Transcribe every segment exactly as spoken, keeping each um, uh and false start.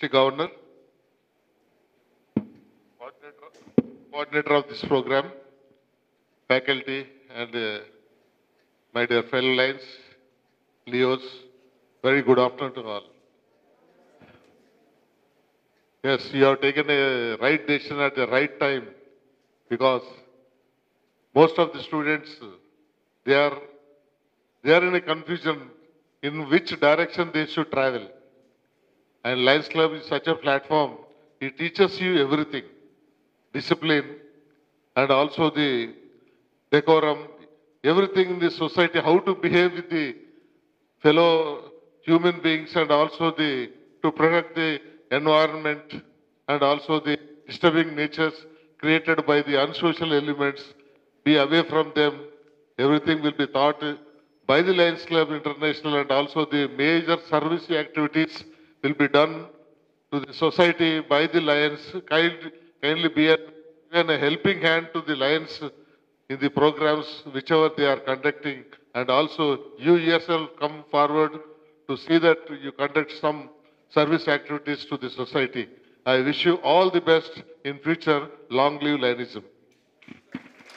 District Governor, coordinator of this program, faculty, and uh, my dear fellow Lions, Leos, very good afternoon to all. Yes, you have taken a right decision at the right time, because most of the students, they are, they are in a confusion in which direction they should travel. And Lions Club is such a platform, it teaches you everything. Discipline and also the decorum, everything in the society, how to behave with the fellow human beings and also the to protect the environment and also the disturbing natures created by the unsocial elements, be away from them. Everything will be taught by the Lions Club International, and also the major service activities will be done to the society by the Lions. Kind, kindly be a, a helping hand to the Lions in the programs whichever they are conducting, and also you yourself come forward to see that you conduct some service activities to the society. I wish you all the best in future. Long live Lionism.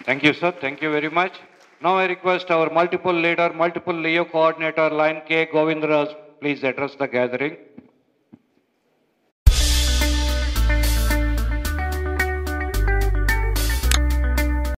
Thank you, sir. Thank you very much. Now I request our multiple leader, multiple Leo coordinator, Lion K. Govindraj, please address the gathering.